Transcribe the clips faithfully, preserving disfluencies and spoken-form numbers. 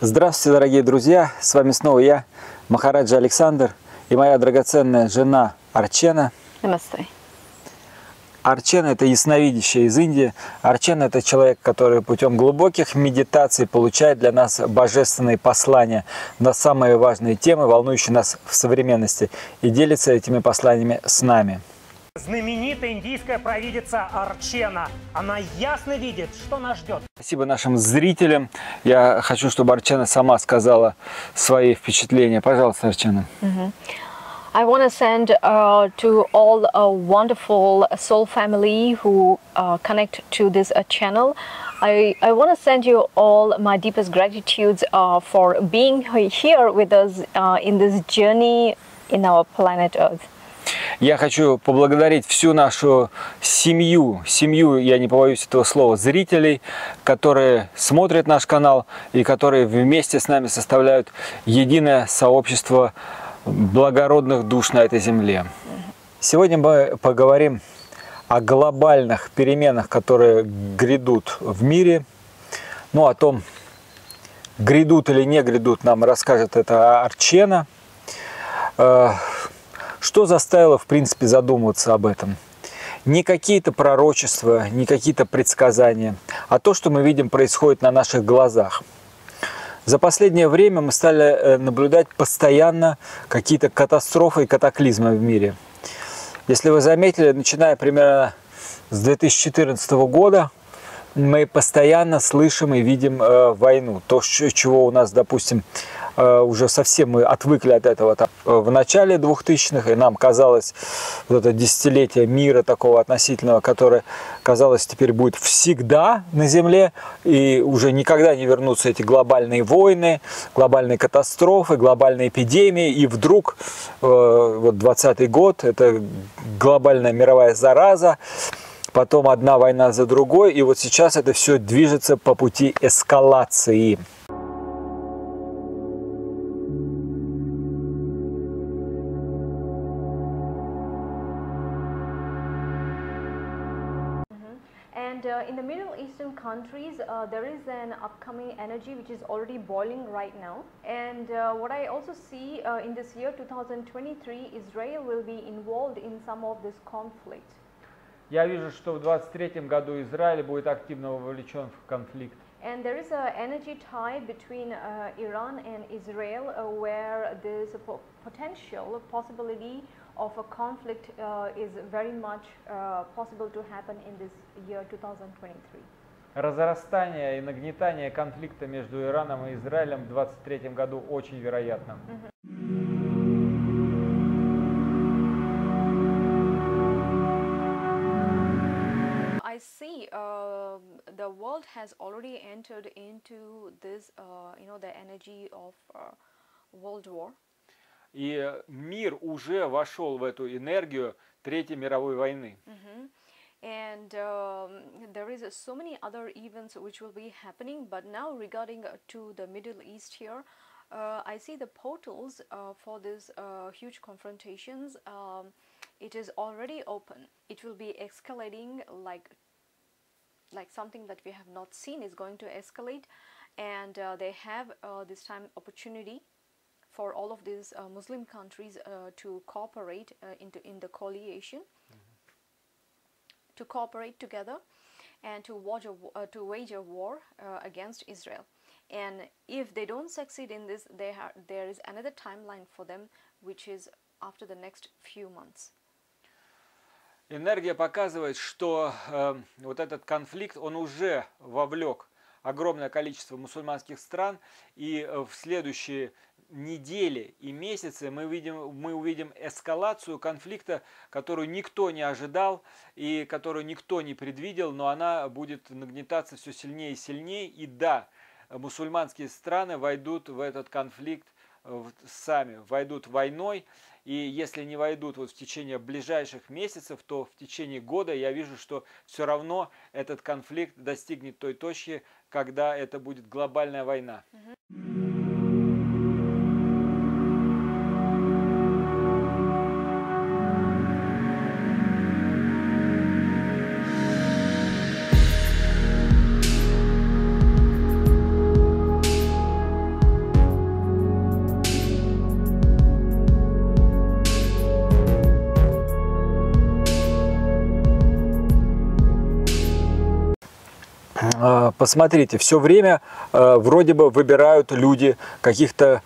Здравствуйте, дорогие друзья! С вами снова я, Махараджа Александр, и моя драгоценная жена Арчена. Намасте. Арчена – это ясновидящая из Индии. Арчена – это человек, который путем глубоких медитаций получает для нас божественные послания на самые важные темы, волнующие нас в современности, и делится этими посланиями с нами. Знаменитая индийская провидица Арчена. Она ясно видит, что нас ждет. Спасибо нашим зрителям. Я хочу, чтобы Арчена сама сказала свои впечатления. Пожалуйста, Арчена. Mm-hmm. I want to send uh, to all a wonderful soul family who uh, connect to this uh, channel. I, I want to send you all my deepest gratitudes uh, for being here with us uh, in this journey in our planet Earth. Я хочу поблагодарить всю нашу семью, семью, я не побоюсь этого слова, зрителей, которые смотрят наш канал и которые вместе с нами составляют единое сообщество благородных душ на этой земле. Сегодня мы поговорим о глобальных переменах, которые грядут в мире. Ну, о том, грядут или не грядут, нам расскажет это Арчена. Что заставило, в принципе, задумываться об этом? Не какие-то пророчества, не какие-то предсказания, а то, что мы видим, происходит на наших глазах. За последнее время мы стали наблюдать постоянно какие-то катастрофы и катаклизмы в мире. Если вы заметили, начиная примерно с две тысячи четырнадцатого года, мы постоянно слышим и видим э, войну. То, чего у нас, допустим, э, уже совсем мы отвыкли от этого. Там, в начале двухтысячных, и нам казалось, вот это десятилетие мира такого относительного, которое, казалось, теперь будет всегда на Земле, и уже никогда не вернутся эти глобальные войны, глобальные катастрофы, глобальные эпидемии. И вдруг, э, вот двадцатый год, это глобальная мировая зараза, потом одна война за другой, и вот сейчас это все движется по пути эскалации. In the Middle Eastern countries, uh, there is an upcoming energy which is already boiling right now. And uh, what I also see uh, in this year twenty twenty-three, Israel will be involved in some of this conflict. Я вижу, что в двадцать третьем году Израиль будет активно вовлечен в конфликт. And there is an energy tie between uh, Iran and Israel, uh, where this potential possibility of a conflict uh, is very much uh, possible to happen in this year twenty twenty-three. Разрастание и нагнетание конфликта между Ираном и Израилем в двадцать третьем году очень вероятно. Mm-hmm. See, uh, the world has already entered into this, uh, you know, the energy of uh, world war. И мир уже вошел в эту энергию Третьей мировой войны. Mm-hmm. And uh, there is uh, so many other events which will be happening. But now, regarding to the Middle East here, uh, I see the portals uh, for this uh, huge confrontations. Um, it is already open. It will be escalating like. Like something that we have not seen is going to escalate, and uh, they have uh, this time opportunity for all of these uh, Muslim countries uh, to cooperate uh, into in the coalition, mm-hmm. to cooperate together, and to wage a uh, to wage a war uh, against Israel. And if they don't succeed in this, they ha there is another timeline for them, which is after the next few months. Энергия показывает, что э, вот этот конфликт, он уже вовлек огромное количество мусульманских стран, и в следующие недели и месяцы мы, видим, мы увидим эскалацию конфликта, которую никто не ожидал и которую никто не предвидел, но она будет нагнетаться все сильнее и сильнее, и да, мусульманские страны войдут в этот конфликт сами, войдут войной. И если не войдут вот в течение ближайших месяцев, то в течение года я вижу, что все равно этот конфликт достигнет той точки, когда это будет глобальная война. посмотрите, все время вроде бы выбирают люди каких-то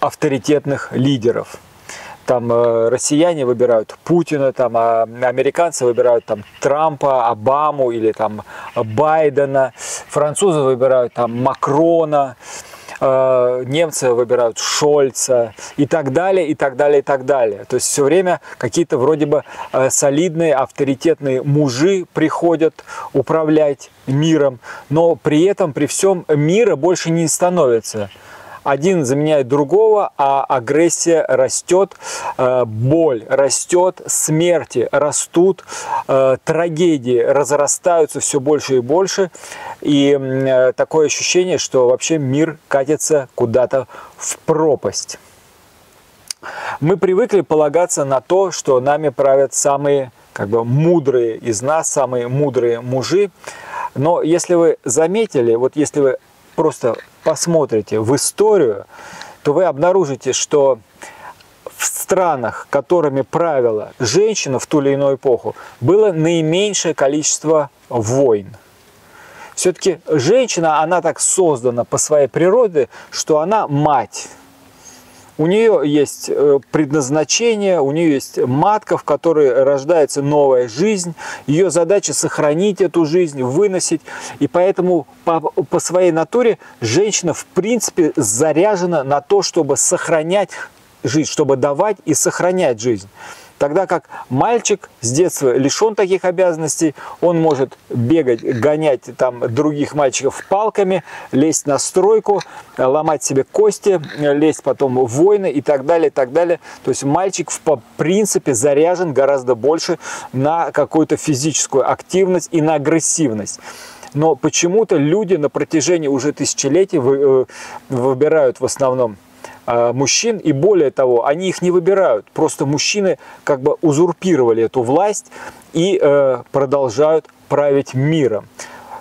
авторитетных лидеров. Там россияне выбирают Путина, там американцы выбирают там Трампа, Обаму или там Байдена, французы выбирают там Макрона, немцы выбирают Шольца и так далее, и так далее, и так далее. То есть все время какие-то вроде бы солидные, авторитетные мужи приходят управлять миром, но при этом, при всем, мира больше не становится. Один заменяет другого, а агрессия растет, боль растет, смерти растут, трагедии разрастаются все больше и больше. И такое ощущение, что вообще мир катится куда-то в пропасть. Мы привыкли полагаться на то, что нами правят самые как бы мудрые из нас, самые мудрые мужи. Но если вы заметили, вот если вы просто посмотрите в историю, то вы обнаружите, что в странах, которыми правила женщина в ту или иную эпоху, было наименьшее количество войн. Все-таки женщина, она так создана по своей природе, что она мать. У нее есть предназначение, у нее есть матка, в которой рождается новая жизнь. Ее задача сохранить эту жизнь, выносить. И поэтому по, по своей натуре женщина в принципе заряжена на то, чтобы сохранять жизнь, чтобы давать и сохранять жизнь. Тогда как мальчик с детства лишен таких обязанностей, он может бегать, гонять там других мальчиков палками, лезть на стройку, ломать себе кости, лезть потом в войны и так далее, и так далее. То есть мальчик в принципе заряжен гораздо больше на какую-то физическую активность и на агрессивность. Но почему-то люди на протяжении уже тысячелетий выбирают в основном мужчин, и более того, они их не выбирают, просто мужчины как бы узурпировали эту власть и э, продолжают править миром.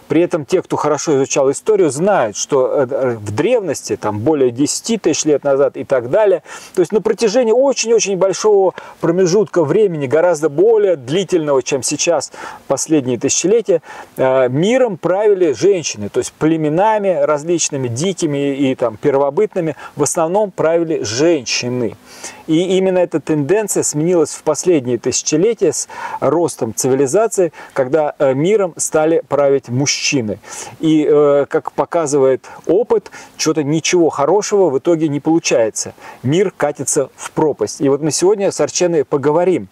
При этом те, кто хорошо изучал историю, знают, что в древности, там более десяти тысяч лет назад и так далее, то есть на протяжении очень-очень большого промежутка времени, гораздо более длительного, чем сейчас, последние тысячелетия, миром правили женщины, то есть племенами различными, дикими и там первобытными, в основном правили женщины. И именно эта тенденция сменилась в последние тысячелетия с ростом цивилизации, когда миром стали править мужчины. И, как показывает опыт, что-то ничего хорошего в итоге не получается. Мир катится в пропасть. И вот мы сегодня с Арченой поговорим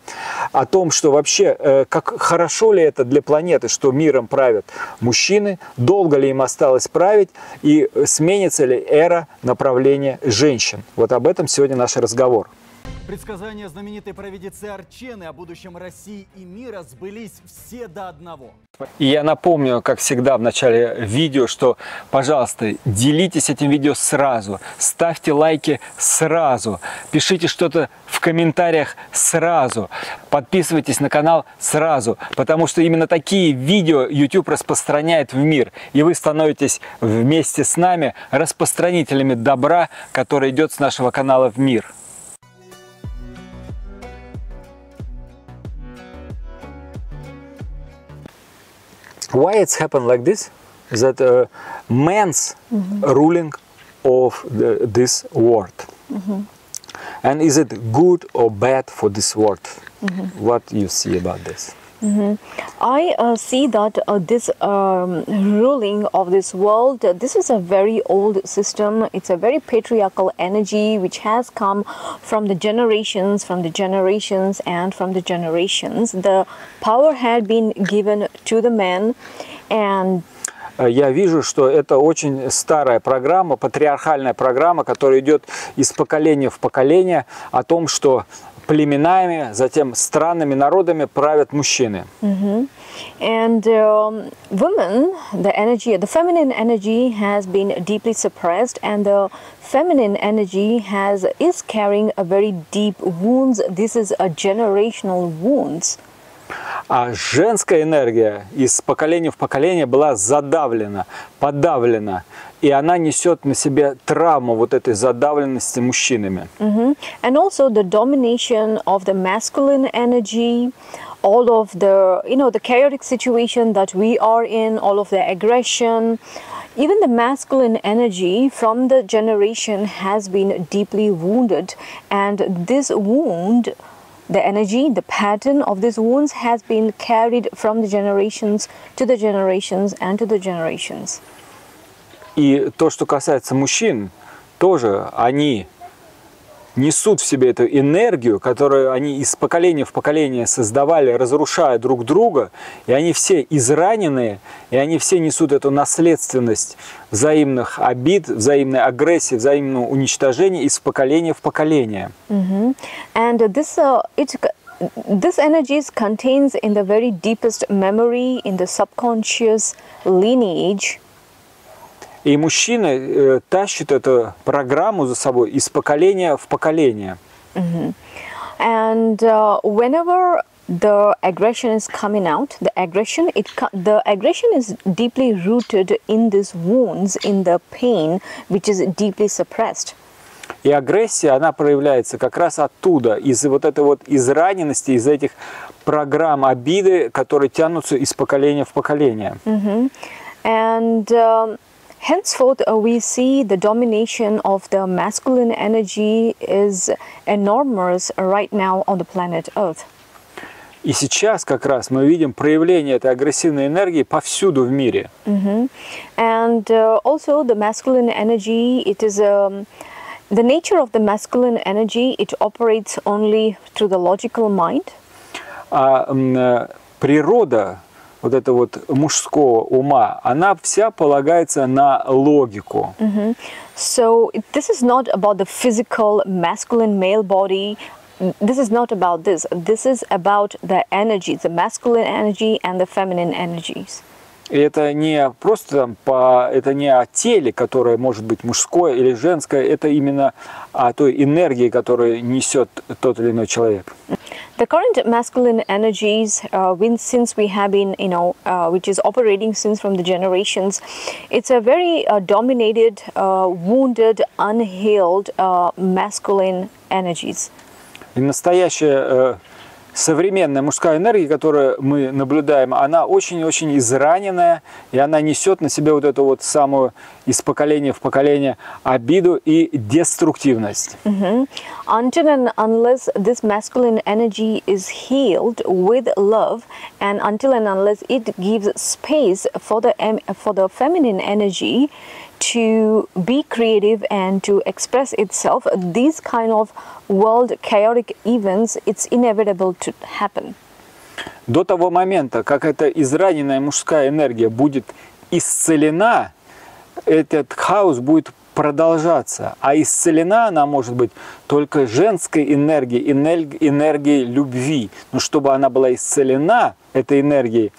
о том, что вообще, как хорошо ли это для планеты, что миром правят мужчины, долго ли им осталось править и сменится ли эра направления женщин. Вот об этом сегодня наш разговор. Предсказания знаменитой провидицы Арчены о будущем России и мира сбылись все до одного. И я напомню, как всегда в начале видео, что, пожалуйста, делитесь этим видео сразу, ставьте лайки сразу, пишите что-то в комментариях сразу, подписывайтесь на канал сразу, потому что именно такие видео YouTube распространяет в мир, и вы становитесь вместе с нами распространителями добра, который идет с нашего канала в мир. Why it's happened like this? That uh, man's mm-hmm. ruling of the, this world, mm-hmm. and is it good or bad for this world? Mm-hmm. What you see about this? Mm-hmm. I uh, see that uh, this um, ruling of this world, uh, this is a very old system. It's a very patriarchal energy which has come from the generations, from the generations and from the generations. The power had been given to the men and... Я вижу, что это очень старая программа, патриархальная программа, которая идет из поколения в поколение о том, что племенами, затем странами, народами правят мужчины. Mm-hmm. And um, women, the energy, the feminine energy has been deeply suppressed, and the feminine energy has is carrying a very deep wounds. This is a generational wounds. А женская энергия из поколения в поколение была задавлена, подавлена, и она несет на себе травму вот этой задавленности мужчинами. Mm-hmm. And also the domination of the masculine energy. all of the, you know, the chaotic situation that we are in, all of the aggression, even the masculine energy from the generation has been deeply wounded, and this wound, the energy, the pattern of these wounds has been carried from the generations to the generations and to the generations. И то, что касается мужчин, тоже они несут в себе эту энергию, которую они из поколения в поколение создавали, разрушая друг друга, и они все израненные, и они все несут эту наследственность взаимных обид, взаимной агрессии, взаимного уничтожения из поколения в поколение. Mm-hmm. And this, uh, it... This energy contains in the very deepest memory, in the subconscious lineage. И мужчины э, тащат эту программу за собой из поколения в поколение. Mm-hmm. And uh, whenever the aggression is coming out, the aggression, it, the aggression is deeply rooted in these wounds, in the pain, which is deeply suppressed. И агрессия, она проявляется как раз оттуда, из вот этой вот израненности, из этих программ обиды, которые тянутся из поколения в поколение. Mm-hmm. And, uh, henceforth, we see the domination of the masculine energy is enormous right now on the planet Earth. И сейчас как раз мы видим проявление этой агрессивной энергии повсюду в мире. Mm-hmm. And uh, also the masculine energy, it is um, the nature of the masculine energy. It operates only through the logical mind. А природа вот это вот мужского ума, она вся полагается на логику. Mm-hmm. So this is not about the physical masculine male body. This is not about this. This is about the energy, the masculine energy and the feminine energies. И это не просто там, по, это не о теле, которое может быть мужское или женское, это именно о той энергии, которую несет тот или иной человек. The current masculine energies, uh, since we have been, you know, uh, which is operating since from the generations, it's a very uh, dominated, uh, wounded, unhealed uh, masculine energies. И настоящая uh, современная мужская энергия, которую мы наблюдаем, она очень-очень израненная, и она несет на себе вот эту вот самую из поколения в поколение обиду и деструктивность. Mm-hmm. Until and unless this masculine energy is healed with love, and until and unless it gives space for the for the feminine energy to be creative and to express itself, these kind of world chaotic events, it's inevitable to happen. До того момента, как эта израненная мужская энергия будет исцелена, этот хаос будет продолжаться, а исцелена она может быть только женской энергией, энергией любви. Но чтобы она была исцелена этой энергией,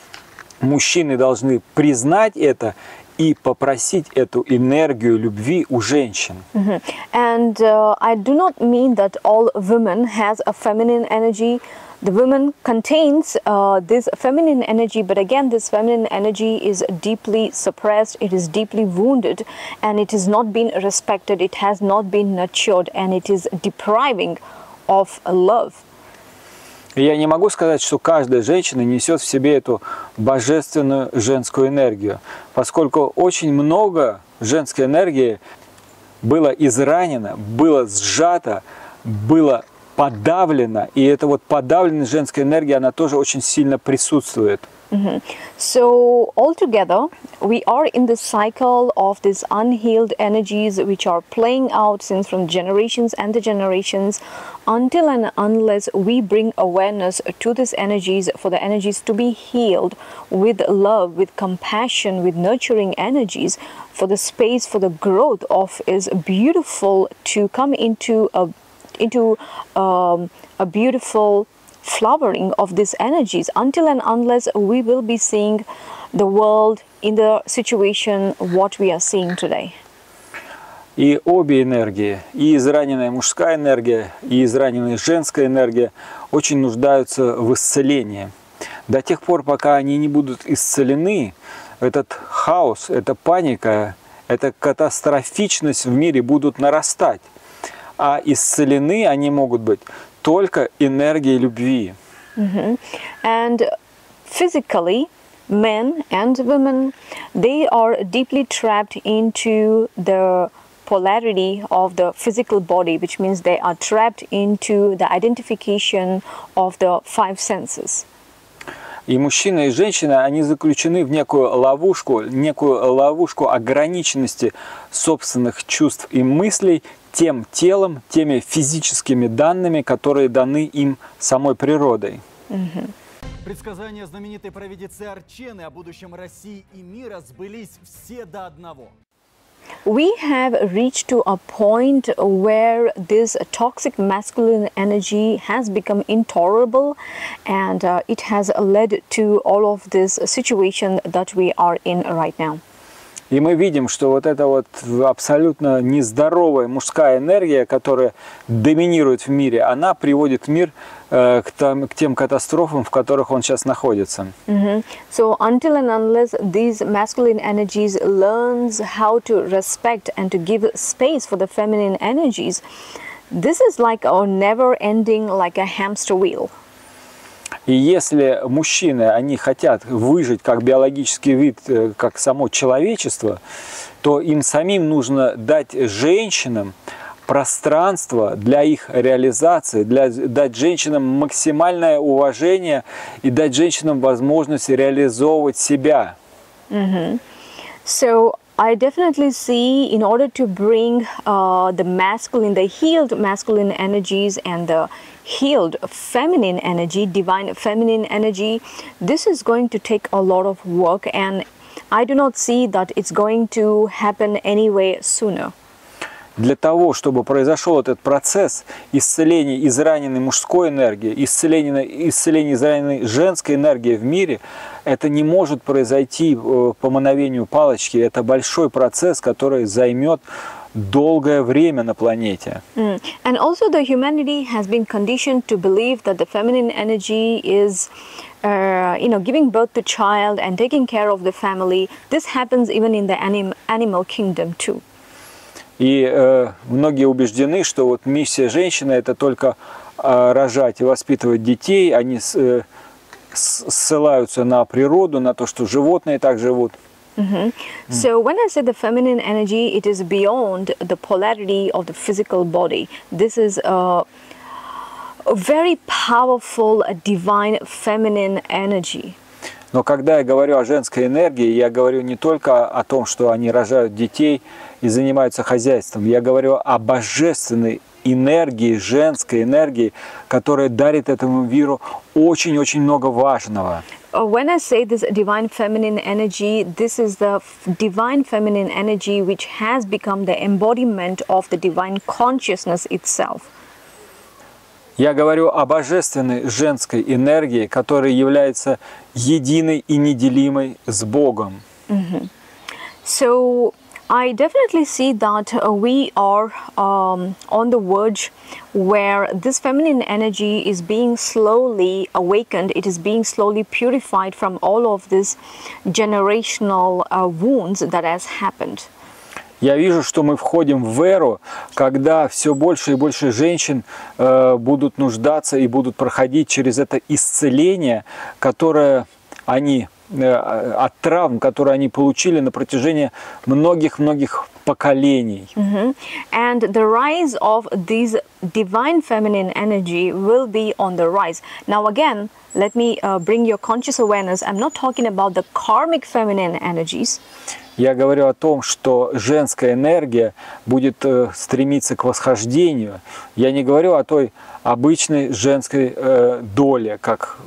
мужчины должны признать это и попросить эту энергию любви у женщин. Mm-hmm. And uh, I do not mean that all women has a feminine energy. The woman contains uh, this feminine energy, but again, this feminine energy is deeply suppressed, it is deeply wounded, and it has not been respected, it has not been nurtured, and it is depriving of love. Я не могу сказать, что каждая женщина несет в себе эту божественную женскую энергию, поскольку очень много женской энергии было изранено, было сжато, было подавлено, и эта вот подавленная женская энергия, она тоже очень сильно присутствует. Mm-hmm. So altogether, we are in the cycle of these unhealed energies which are playing out since from generations and the generations, until and unless we bring awareness to these energies, for the energies to be healed with love, with compassion, with nurturing energies, for the space for the growth of is beautiful to come into a into um, a beautiful flowering of these energies, until and unless we will be seeing the world in the situation what we are seeing today. И обе энергии, и израненная мужская энергия, и израненная женская энергия очень нуждаются в исцелении. До тех пор, пока они не будут исцелены, этот хаос, эта паника, эта катастрофичность в мире будут нарастать. А исцелены они могут быть только энергией любви. Mm-hmm. And physically, men and women, they are deeply trapped into the polarity of the physical body, which means they are trapped into the identification of the five senses. И мужчина, и женщина, они заключены в некую ловушку, некую ловушку ограниченности собственных чувств и мыслей тем телом, теми физическими данными, которые даны им самой природой. Mm-hmm. Предсказания знаменитой провидицы Арчены о будущем России и мира сбылись все до одного. We have reached to a point where this toxic masculine energy has become intolerable, and uh, it has led to all of this situation that we are in right now. И мы видим, что вот эта вот абсолютно нездоровая мужская энергия, которая доминирует в мире, она приводит мир э, к, там, к тем катастрофам, в которых он сейчас находится. Mm-hmm. So until and unless these masculine energies learns how to respect and to give space for the feminine energies, this is like a never-ending, like a hamster wheel. И если мужчины, они хотят выжить как биологический вид, как само человечество, то им самим нужно дать женщинам пространство для их реализации, для, дать женщинам максимальное уважение и дать женщинам возможность реализовывать себя. Mm-hmm. So I definitely see, in order to bring uh, the masculine, the healed masculine energies and the healed feminine energy, divine feminine energy, this is going to take a lot of work, and I do not see that it's going to happen anyway sooner. Для того, чтобы произошел этот процесс исцеления израненной мужской энергии, исцеления, исцеления израненной женской энергии в мире, это не может произойти по мановению палочки. Это большой процесс, который займет долгое время на планете. Mm. And also the humanity has been conditioned to believe that the feminine energy is, uh, you know, giving birth to child and taking care of the family. This happens even in the anim- animal kingdom too. И э, многие убеждены, что вот миссия женщины – это только э, рожать и воспитывать детей. Они с, э, с, ссылаются на природу, на то, что животные так живут. Mm-hmm. Mm. So when I say the feminine energy, it is beyond the polarity of the physical body. This is a, a very powerful, divine feminine energy. Но когда я говорю о женской энергии, я говорю не только о том, что они рожают детей и занимаются хозяйством. Я говорю о божественной энергии, женской энергии, которая дарит этому миру очень-очень много важного. When I say this divine feminine energy, this is the divine feminine energy which has become the embodiment of the divine consciousness itself. Я говорю о божественной женской энергии, которая является единой и неделимой с Богом. Mm-hmm. So I definitely see that we are um, on the verge where this feminine energy is being slowly awakened. It is being slowly purified from all of this generational uh, wounds that has happened. Я вижу, что мы входим в эру, когда все больше и больше женщин э, будут нуждаться и будут проходить через это исцеление, которое они, э, от травм, которые они получили на протяжении многих-многих поколений. Mm-hmm. And the rise of this divine feminine energy will be on the rise. Now again, let me uh, bring your conscious awareness. I'm not talking about the karmic feminine energies. Я говорю о том, что женская энергия будет э, стремиться к восхождению. Я не говорю о той обычной женской э, доле, как,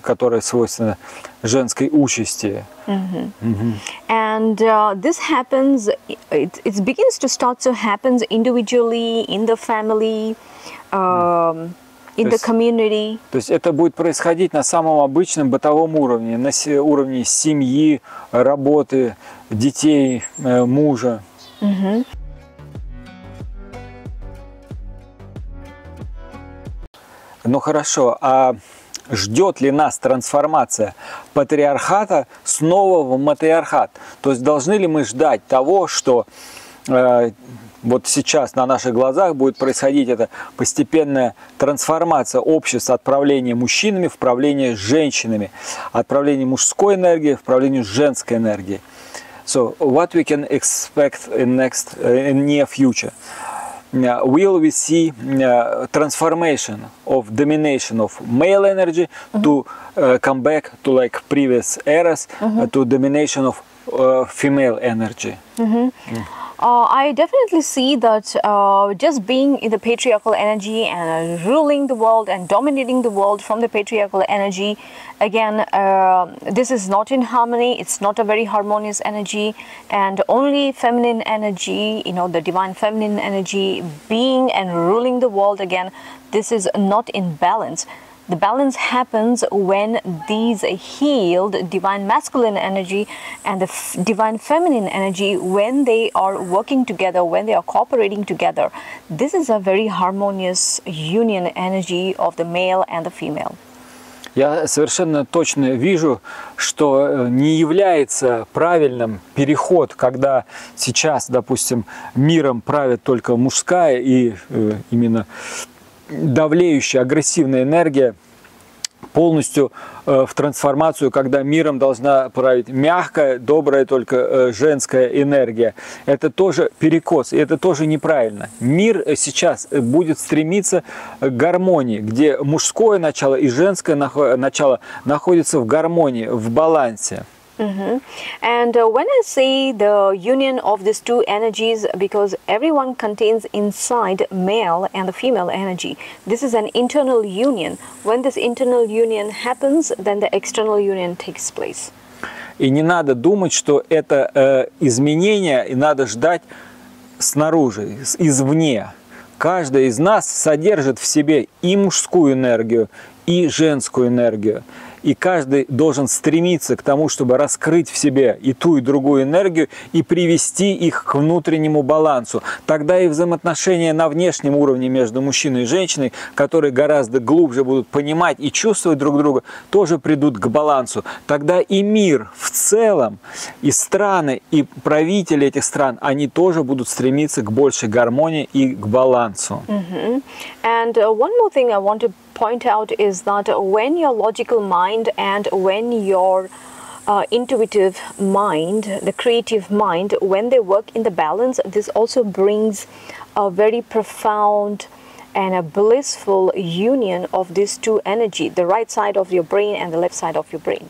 которая свойственна женской участи. Mm-hmm. Mm-hmm. And uh, this happens, it, it begins to start to happen individually, in the family, um, in the community. То есть это будет происходить на самом обычном бытовом уровне, на уровне семьи, работы, детей, мужа. Mm-hmm. Ну хорошо, а ждет ли нас трансформация патриархата снова в матриархат? То есть должны ли мы ждать того, что э, вот сейчас на наших глазах будет происходить эта постепенная трансформация общества от правления мужчинами в правление женщинами, от правления мужской энергии в правление женской энергии. So what we can expect in next in near future? Will we see transformation of domination of male energy to come back to like previous eras to domination of female energy? Uh, I definitely see that uh, just being in the patriarchal energy and uh, ruling the world and dominating the world from the patriarchal energy, again, uh, this is not in harmony, it's not a very harmonious energy, and only feminine energy, you know, the divine feminine energy being and ruling the world, again, this is not in balance. The balance happens when these healed divine masculine energy and the f divine feminine energy, when they are working together, when they are cooperating together, this is a very harmonious union energy of the male and the female. Я совершенно точно вижу, что не является правильным переход, когда сейчас, допустим, миром правит только мужская и э, именно давлеющая, агрессивная энергия полностью э, в трансформацию, когда миром должна править мягкая, добрая только э, женская энергия. Это тоже перекос, и это тоже неправильно. Мир сейчас будет стремиться к гармонии, где мужское начало и женское нах- начало находятся в гармонии, в балансе. Mm-hmm. And uh, when I say the union of these two energies, because everyone contains inside male and the female energy, this is an internal union. When this internal union happens, then the external union takes place. И не надо думать, что это э, изменение, и надо ждать снаружи, извне. Каждый из нас содержит в себе и мужскую энергию, и женскую энергию. И каждый должен стремиться к тому, чтобы раскрыть в себе и ту, и другую энергию, и привести их к внутреннему балансу. Тогда и взаимоотношения на внешнем уровне между мужчиной и женщиной, которые гораздо глубже будут понимать и чувствовать друг друга, тоже придут к балансу. Тогда и мир в целом, и страны, и правители этих стран, они тоже будут стремиться к большей гармонии и к балансу. Mm-hmm. And one more thing I want to point out is that when your logical mind and when your uh, intuitive mind, the creative mind, when they work in the balance, this also brings a very profound and a blissful union of these two energy, the right side of your brain and the left side of your brain.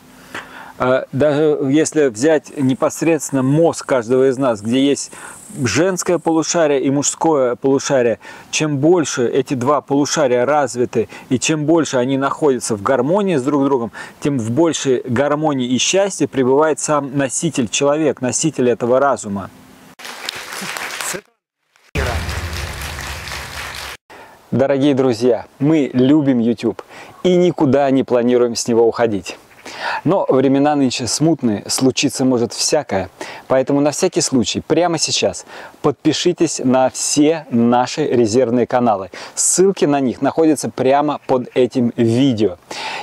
Даже если взять непосредственно мозг каждого из нас, где есть женское полушарие и мужское полушарие, чем больше эти два полушария развиты и чем больше они находятся в гармонии с друг другом, тем в большей гармонии и счастье пребывает сам носитель, человек, носитель этого разума. Дорогие друзья, мы любим YouTube и никуда не планируем с него уходить. Но времена нынче смутные, случиться может всякое. Поэтому на всякий случай, прямо сейчас, подпишитесь на все наши резервные каналы. Ссылки на них находятся прямо под этим видео.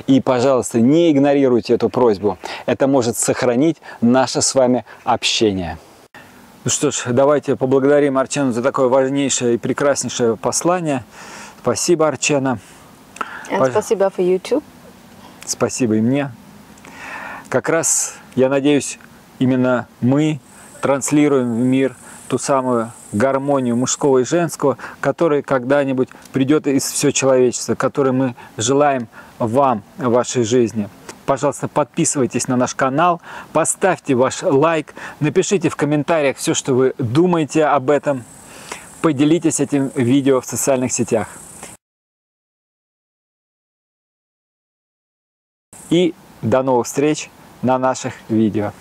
И, пожалуйста, не игнорируйте эту просьбу. Это может сохранить наше с вами общение. Ну что ж, давайте поблагодарим Арчену за такое важнейшее и прекраснейшее послание. Спасибо, Арчена. Спасибо for YouTube. Спасибо и мне. Как раз, я надеюсь, именно мы транслируем в мир ту самую гармонию мужского и женского, которая когда-нибудь придет из всего человечества, которую мы желаем вам в вашей жизни. Пожалуйста, подписывайтесь на наш канал, поставьте ваш лайк, напишите в комментариях все, что вы думаете об этом, поделитесь этим видео в социальных сетях. И до новых встреч на наших видео.